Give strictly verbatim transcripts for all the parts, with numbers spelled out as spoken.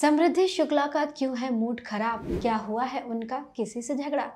समृद्धि शुक्ला का क्यों है मूड खराब, क्या हुआ है उनका किसी से झगड़ा।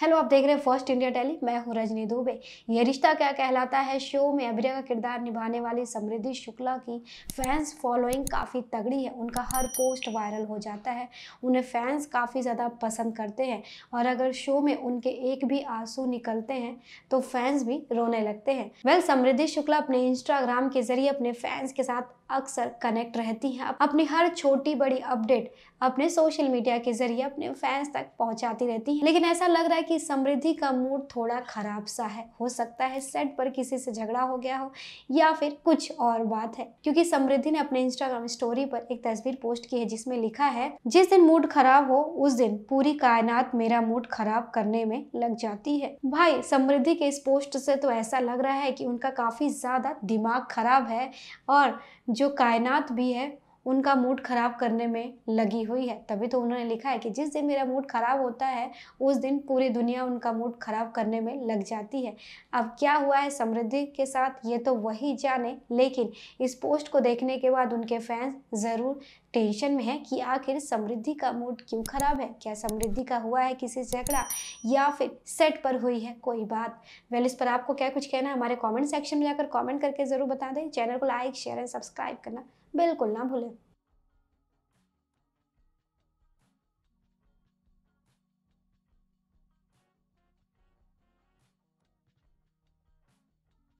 हेलो, आप देख रहे हैं फर्स्ट इंडिया टेली, मैं हूं रजनी दूबे। ये रिश्ता क्या कहलाता है शो में अभिनय का किरदार निभाने वाली समृद्धि शुक्ला की फैंस फॉलोइंग काफ़ी तगड़ी है। उनका हर पोस्ट वायरल हो जाता है, उन्हें फैंस काफ़ी ज़्यादा पसंद करते हैं और अगर शो में उनके एक भी आंसू निकलते हैं तो फैंस भी रोने लगते हैं। वेल, समृद्धि शुक्ला अपने इंस्टाग्राम के जरिए अपने फैंस के साथ अक्सर कनेक्ट रहती हैं। अपनी हर छोटी बड़ी अपडेट अपने सोशल मीडिया के जरिए अपने फैंस तक पहुंचाती रहती हैं। लेकिन ऐसा लग रहा है कि समृद्धि का मूड थोड़ा खराब सा है। हो सकता है सेट पर किसी से झगड़ा हो गया हो या फिर कुछ और बात है, क्योंकि समृद्धि ने अपने इंस्टाग्राम स्टोरी पर एक तस्वीर पोस्ट की है जिसमें लिखा है, जिस दिन मूड खराब हो उस दिन पूरी कायनात मेरा मूड खराब करने में लग जाती है। भाई, समृद्धि के इस पोस्ट से तो ऐसा लग रहा है कि उनका काफी ज्यादा दिमाग खराब है और जो कायनात भी है उनका मूड खराब करने में लगी हुई है। तभी तो उन्होंने लिखा है कि जिस दिन मेरा मूड खराब होता है उस दिन पूरी दुनिया उनका मूड खराब करने में लग जाती है। अब क्या हुआ है समृद्धि के साथ ये तो वही जाने, लेकिन इस पोस्ट को देखने के बाद उनके फैंस ज़रूर टेंशन में है कि आखिर समृद्धि का मूड क्यों खराब है। क्या समृद्धि का हुआ है किसी से झगड़ा या फिर सेट पर हुई है कोई बात। वेल, इस पर आपको क्या कुछ कहना है हमारे कमेंट सेक्शन में जाकर कमेंट करके ज़रूर बता दें। चैनल को लाइक शेयर एंड सब्सक्राइब करना बिल्कुल ना भूलें।